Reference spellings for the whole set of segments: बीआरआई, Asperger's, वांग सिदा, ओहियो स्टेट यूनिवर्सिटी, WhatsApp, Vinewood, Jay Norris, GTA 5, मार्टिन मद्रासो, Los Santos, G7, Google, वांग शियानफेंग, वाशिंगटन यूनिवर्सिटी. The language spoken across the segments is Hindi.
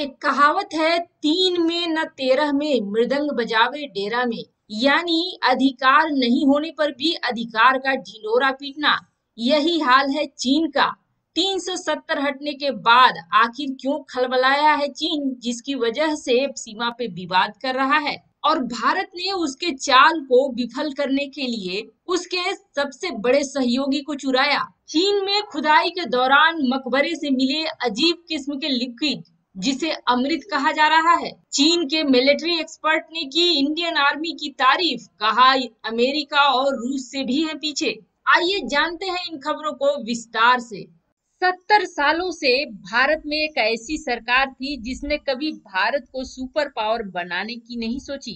एक कहावत है, 3 में न 13 में मृदंग बजावे डेरा में, यानी अधिकार नहीं होने पर भी अधिकार का ढिलोरा पीटना। यही हाल है चीन का। 370 हटने के बाद आखिर क्यों खलबलाया है चीन, जिसकी वजह से सीमा पे विवाद कर रहा है। और भारत ने उसके चाल को विफल करने के लिए उसके सबसे बड़े सहयोगी को चुराया। चीन में खुदाई के दौरान मकबरे से मिले अजीब किस्म के लिक्विड, जिसे अमृत कहा जा रहा है। चीन के मिलिट्री एक्सपर्ट ने की इंडियन आर्मी की तारीफ, कहा अमेरिका और रूस से भी है पीछे। आइए जानते हैं इन खबरों को विस्तार से। 70 सालों से भारत में एक ऐसी सरकार थी जिसने कभी भारत को सुपर पावर बनाने की नहीं सोची,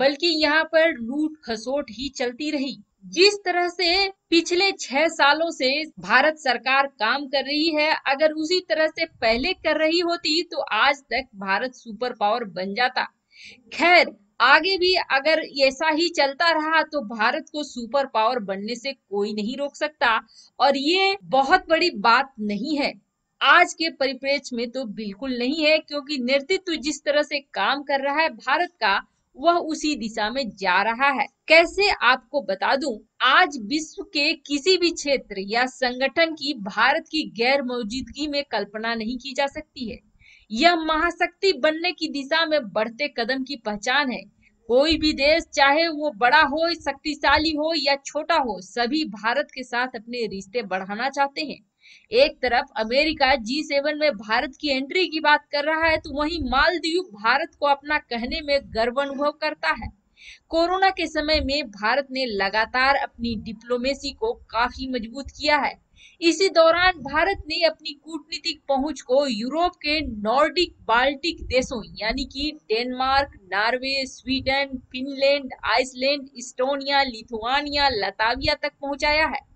बल्कि यहाँ पर लूट खसोट ही चलती रही। जिस तरह से पिछले 6 सालों से भारत सरकार काम कर रही है, अगर उसी तरह से पहले कर रही होती तो आज तक भारत सुपर पावर बन जाता। खैर, आगे भी अगर ऐसा ही चलता रहा तो भारत को सुपर पावर बनने से कोई नहीं रोक सकता, और ये बहुत बड़ी बात नहीं है आज के परिप्रेक्ष्य में, तो बिल्कुल नहीं है, क्योंकि नेतृत्व जिस तरह से काम कर रहा है भारत का, वह उसी दिशा में जा रहा है। कैसे, आपको बता दूं, आज विश्व के किसी भी क्षेत्र या संगठन की भारत की गैर मौजूदगी में कल्पना नहीं की जा सकती है। यह महाशक्ति बनने की दिशा में बढ़ते कदम की पहचान है। कोई भी देश, चाहे वो बड़ा हो, शक्तिशाली हो या छोटा हो, सभी भारत के साथ अपने रिश्ते बढ़ाना चाहते हैं। एक तरफ अमेरिका G7 में भारत की एंट्री की बात कर रहा है, तो वहीं मालदीव भारत को अपना कहने में गर्व अनुभव करता है। कोरोना के समय में भारत ने लगातार अपनी डिप्लोमेसी को काफी मजबूत किया है। इसी दौरान भारत ने अपनी कूटनीतिक पहुंच को यूरोप के नॉर्डिक बाल्टिक देशों, यानी कि Denmark, Norway, Sweden, Finland, Iceland, Estonia, Lithuania, Latvia तक पहुंचाया है।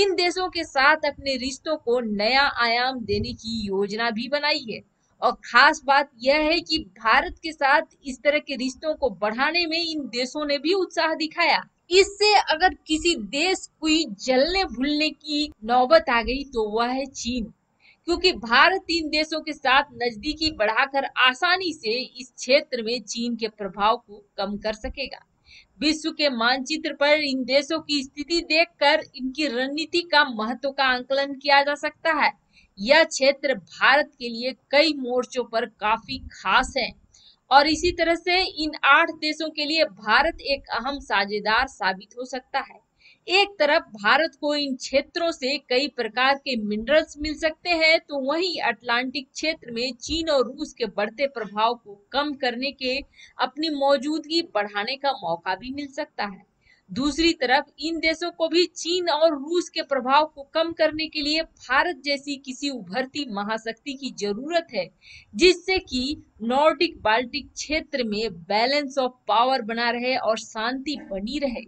इन देशों के साथ अपने रिश्तों को नया आयाम देने की योजना भी बनाई है। और खास बात यह है कि भारत के साथ इस तरह के रिश्तों को बढ़ाने में इन देशों ने भी उत्साह दिखाया। इससे अगर किसी देश कोई जलने भूलने की नौबत आ गई तो वह है चीन, क्योंकि भारत इन देशों के साथ नजदीकी बढ़ाकर आसानी से इस क्षेत्र में चीन के प्रभाव को कम कर सकेगा। विश्व के मानचित्र पर इन देशों की स्थिति देखकर इनकी रणनीति का महत्व का आकलन किया जा सकता है। यह क्षेत्र भारत के लिए कई मोर्चों पर काफी खास है, और इसी तरह से इन 8 देशों के लिए भारत एक अहम साझेदार साबित हो सकता है। एक तरफ भारत को इन क्षेत्रों से कई प्रकार के मिनरल्स मिल सकते हैं, तो वहीं अटलांटिक क्षेत्र में चीन और रूस के बढ़ते प्रभाव को कम करने के अपनी मौजूदगी बढ़ाने का मौका भी मिल सकता है। दूसरी तरफ इन देशों को भी चीन और रूस के प्रभाव को कम करने के लिए भारत जैसी किसी उभरती महाशक्ति की जरूरत है, जिससे कि नॉर्डिक बाल्टिक क्षेत्र में बैलेंस ऑफ पावर बना रहे और शांति बनी रहे।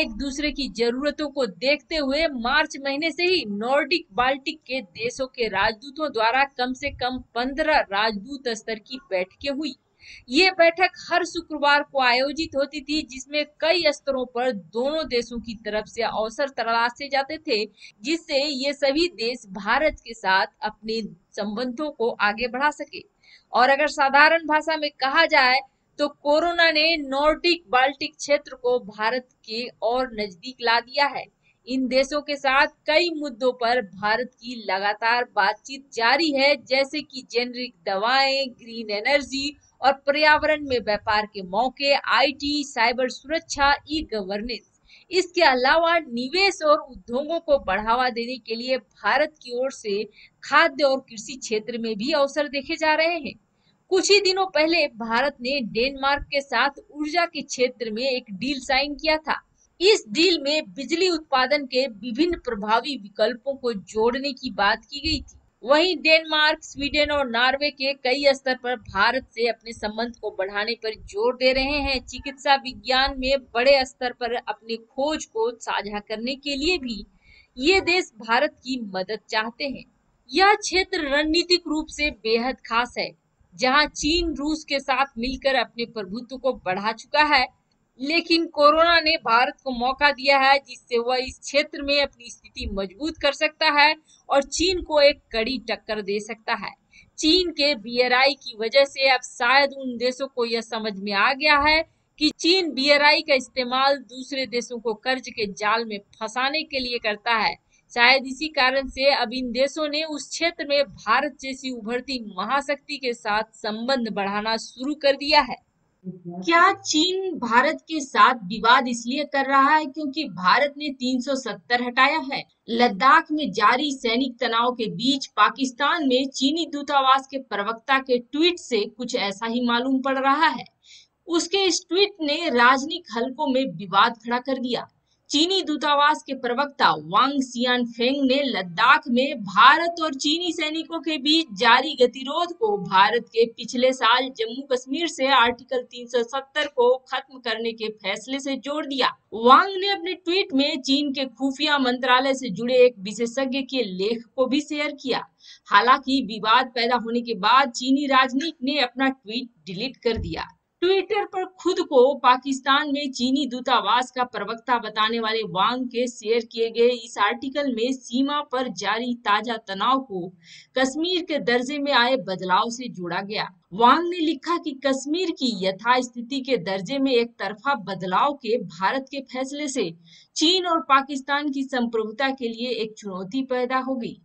एक दूसरे की जरूरतों को देखते हुए मार्च महीने से ही नॉर्डिक बाल्टिक के देशों के राजदूतों द्वारा कम से कम 15 राजदूत स्तर की बैठकें हुई। ये बैठक हर शुक्रवार को आयोजित होती थी, जिसमें कई स्तरों पर दोनों देशों की तरफ से अवसर तलाशे जाते थे, जिससे ये सभी देश भारत के साथ अपने संबंधों को आगे बढ़ा सके। और अगर साधारण भाषा में कहा जाए तो कोरोना ने नॉर्डिक बाल्टिक क्षेत्र को भारत के और नजदीक ला दिया है। इन देशों के साथ कई मुद्दों पर भारत की लगातार बातचीत जारी है, जैसे कि जेनेरिक दवाएं, ग्रीन एनर्जी और पर्यावरण में व्यापार के मौके, आईटी, साइबर सुरक्षा, ई-गवर्नेंस। इसके अलावा निवेश और उद्योगों को बढ़ावा देने के लिए भारत की ओर से खाद्य और कृषि क्षेत्र में भी अवसर देखे जा रहे हैं। कुछ ही दिनों पहले भारत ने डेनमार्क के साथ ऊर्जा के क्षेत्र में एक डील साइन किया था। इस डील में बिजली उत्पादन के विभिन्न प्रभावी विकल्पों को जोड़ने की बात की गई थी। वहीं डेनमार्क, स्वीडन और नॉर्वे के कई स्तर पर भारत से अपने संबंध को बढ़ाने पर जोर दे रहे हैं। चिकित्सा विज्ञान में बड़े स्तर पर अपने खोज को साझा करने के लिए भी ये देश भारत की मदद चाहते हैं। यह क्षेत्र रणनीतिक रूप से बेहद खास है, जहां चीन रूस के साथ मिलकर अपने प्रभुत्व को बढ़ा चुका है। लेकिन कोरोना ने भारत को मौका दिया है जिससे वह इस क्षेत्र में अपनी स्थिति मजबूत कर सकता है और चीन को एक कड़ी टक्कर दे सकता है। चीन के बीआरआई की वजह से अब शायद उन देशों को यह समझ में आ गया है कि चीन बीआरआई का इस्तेमाल दूसरे देशों को कर्ज के जाल में फंसाने के लिए करता है। शायद इसी कारण से अब इन देशों ने उस क्षेत्र में भारत जैसी उभरती महाशक्ति के साथ संबंध बढ़ाना शुरू कर दिया है। क्या चीन भारत के साथ विवाद इसलिए कर रहा है क्योंकि भारत ने 370 हटाया है। लद्दाख में जारी सैनिक तनाव के बीच पाकिस्तान में चीनी दूतावास के प्रवक्ता के ट्वीट से कुछ ऐसा ही मालूम पड़ रहा है। उसके इस ट्वीट ने राजनीतिक हलकों में विवाद खड़ा कर दिया। चीनी दूतावास के प्रवक्ता वांग शियानफेंग ने लद्दाख में भारत और चीनी सैनिकों के बीच जारी गतिरोध को भारत के पिछले साल जम्मू कश्मीर से आर्टिकल 370 को खत्म करने के फैसले से जोड़ दिया। वांग ने अपने ट्वीट में चीन के खुफिया मंत्रालय से जुड़े एक विशेषज्ञ के लेख को भी शेयर किया। हालांकि विवाद पैदा होने के बाद चीनी राजनयिक ने अपना ट्वीट डिलीट कर दिया। ट्विटर पर खुद को पाकिस्तान में चीनी दूतावास का प्रवक्ता बताने वाले वांग के शेयर किए गए इस आर्टिकल में सीमा पर जारी ताजा तनाव को कश्मीर के दर्जे में आए बदलाव से जोड़ा गया। वांग ने लिखा कि कश्मीर की यथास्थिति के दर्जे में एक तरफा बदलाव के भारत के फैसले से चीन और पाकिस्तान की संप्रभुता के लिए एक चुनौती पैदा होगी।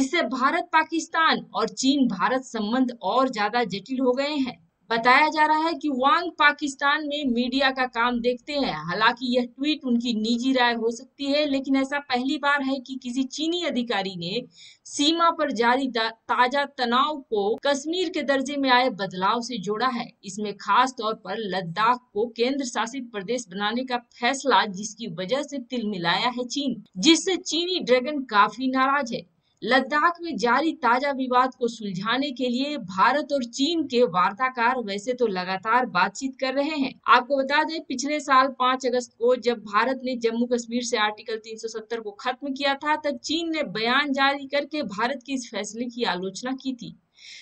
इससे भारत पाकिस्तान और चीन भारत संबंध और ज्यादा जटिल हो गए हैं। बताया जा रहा है कि वांग पाकिस्तान में मीडिया का काम देखते हैं। हालांकि यह ट्वीट उनकी निजी राय हो सकती है, लेकिन ऐसा पहली बार है कि किसी चीनी अधिकारी ने सीमा पर जारी ताजा तनाव को कश्मीर के दर्जे में आए बदलाव से जोड़ा है। इसमें खास तौर पर लद्दाख को केंद्र शासित प्रदेश बनाने का फैसला, जिसकी वजह से तिलमिलाया है चीन, जिससे चीनी ड्रैगन काफी नाराज है। लद्दाख में जारी ताजा विवाद को सुलझाने के लिए भारत और चीन के वार्ताकार वैसे तो लगातार बातचीत कर रहे हैं। आपको बता दें, पिछले साल 5 अगस्त को जब भारत ने जम्मू कश्मीर से आर्टिकल 370 को खत्म किया था, तब चीन ने बयान जारी करके भारत के इस फैसले की आलोचना की थी।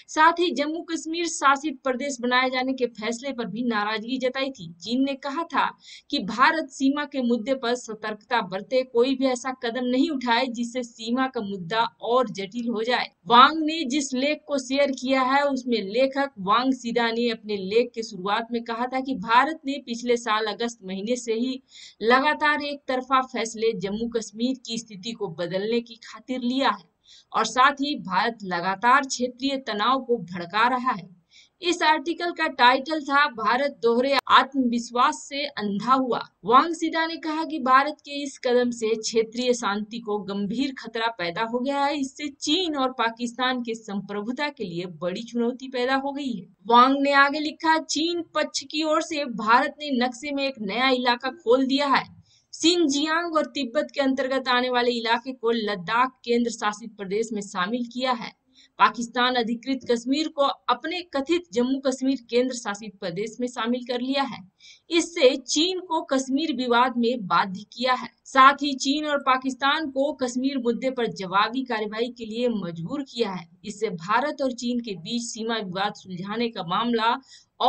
साथ ही जम्मू कश्मीर शासित प्रदेश बनाए जाने के फैसले पर भी नाराजगी जताई थी। चीन ने कहा था कि भारत सीमा के मुद्दे पर सतर्कता बरते, कोई भी ऐसा कदम नहीं उठाए जिससे सीमा का मुद्दा और जटिल हो जाए। वांग ने जिस लेख को शेयर किया है, उसमें लेखक वांग सिदा ने अपने लेख के शुरुआत में कहा था कि भारत ने पिछले साल अगस्त महीने से ही लगातार एक तरफा फैसले जम्मू कश्मीर की स्थिति को बदलने की खातिर लिया है और साथ ही भारत लगातार क्षेत्रीय तनाव को भड़का रहा है। इस आर्टिकल का टाइटल था भारत दोहरे आत्मविश्वास से अंधा हुआ। वांग सिदा ने कहा कि भारत के इस कदम से क्षेत्रीय शांति को गंभीर खतरा पैदा हो गया है। इससे चीन और पाकिस्तान के संप्रभुता के लिए बड़ी चुनौती पैदा हो गई है। वांग ने आगे लिखा, चीन पक्ष की ओर से भारत ने नक्शे में एक नया इलाका खोल दिया है। सिंजियांग और तिब्बत के अंतर्गत आने वाले इलाके को लद्दाख केंद्र शासित प्रदेश में शामिल किया है। पाकिस्तान अधिकृत कश्मीर को अपने कथित जम्मू कश्मीर केंद्र शासित प्रदेश में शामिल कर लिया है। इससे चीन को कश्मीर विवाद में बाध्य किया है। साथ ही चीन और पाकिस्तान को कश्मीर मुद्दे पर जवाबी कार्रवाई के लिए मजबूर किया है। इससे भारत और चीन के बीच सीमा विवाद सुलझाने का मामला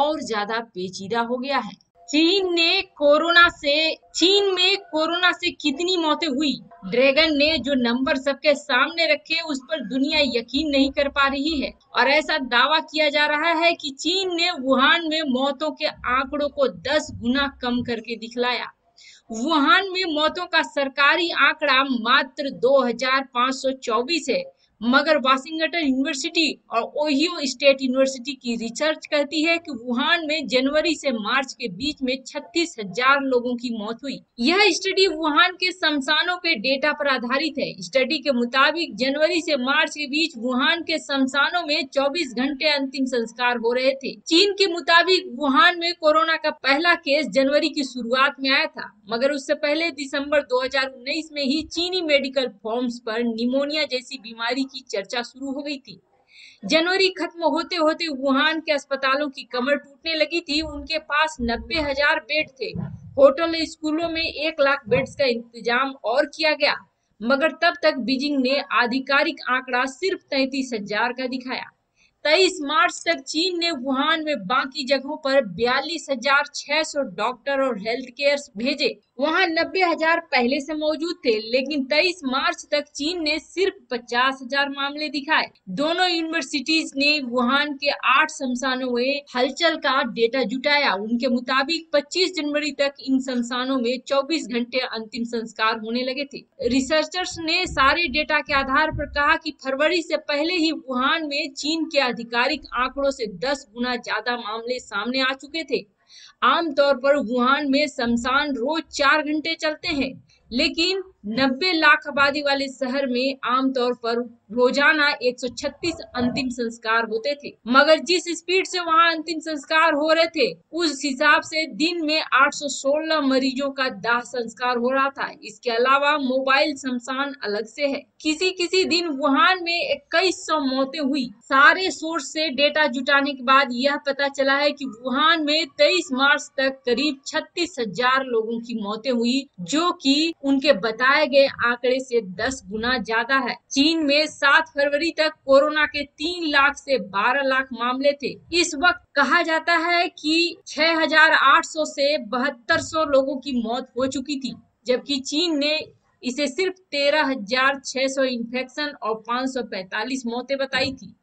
और ज्यादा पेचीदा हो गया है। चीन में कोरोना से कितनी मौतें हुई? ड्रैगन ने जो नंबर सबके सामने रखे, उस पर दुनिया यकीन नहीं कर पा रही है और ऐसा दावा किया जा रहा है कि चीन ने वुहान में मौतों के आंकड़ों को 10 गुना कम करके दिखलाया। वुहान में मौतों का सरकारी आंकड़ा मात्र 2524 है, मगर वाशिंगटन यूनिवर्सिटी और ओहियो स्टेट यूनिवर्सिटी की रिसर्च कहती है कि वुहान में जनवरी से मार्च के बीच में 36,000 लोगों की मौत हुई। यह स्टडी वुहान के शमशानों के डेटा पर आधारित है। स्टडी के मुताबिक जनवरी से मार्च के बीच वुहान के शमशानों में 24 घंटे अंतिम संस्कार हो रहे थे। चीन के मुताबिक वुहान में कोरोना का पहला केस जनवरी की शुरुआत में आया था, मगर उससे पहले दिसंबर 2019 में ही चीनी मेडिकल फॉर्म्स पर निमोनिया जैसी बीमारी की चर्चा शुरू हो गई थी। जनवरी खत्म होते होते वुहान के अस्पतालों की कमर टूटने लगी थी। उनके पास 90,000 बेड थे। होटल स्कूलों में 1 लाख बेड्स का इंतजाम और किया गया, मगर तब तक बीजिंग ने आधिकारिक आंकड़ा सिर्फ 33,000 का दिखाया। 23 मार्च तक चीन ने वुहान में बाकी जगहों पर 42,600 डॉक्टर और हेल्थ केयर भेजे। वहां 90,000 पहले से मौजूद थे, लेकिन 23 मार्च तक चीन ने सिर्फ 50,000 मामले दिखाए। दोनों यूनिवर्सिटीज ने वुहान के 8 शमशानों में हलचल का डेटा जुटाया। उनके मुताबिक 25 जनवरी तक इन शमशानों में 24 घंटे अंतिम संस्कार होने लगे थे। रिसर्चर्स ने सारे डेटा के आधार पर कहा कि फरवरी से पहले ही वुहान में चीन के आधिकारिक आंकड़ों से 10 गुना ज्यादा मामले सामने आ चुके थे। आमतौर पर वुहान में शमशान रोज 4 घंटे चलते हैं, लेकिन 90 लाख आबादी वाले शहर में आमतौर पर रोजाना 136 अंतिम संस्कार होते थे। मगर जिस स्पीड से वहां अंतिम संस्कार हो रहे थे, उस हिसाब से दिन में 816 मरीजों का दाह संस्कार हो रहा था। इसके अलावा मोबाइल शमशान अलग से है। किसी किसी दिन वुहान में 2100 मौतें हुई। सारे सोर्स से डेटा जुटाने के बाद यह पता चला है कि वुहान में 23 मार्च तक करीब 36,000 लोगों की मौतें हुई, जो कि उनके बताए गए आंकड़े से 10 गुना ज्यादा है। चीन में 7 फरवरी तक कोरोना के 3 लाख से 12 लाख मामले थे। इस वक्त कहा जाता है कि 6,800 से 7,200 लोगों की मौत हो चुकी थी, जबकि चीन ने इसे सिर्फ 13,600 इन्फेक्शन और 545 मौतें बताई थी।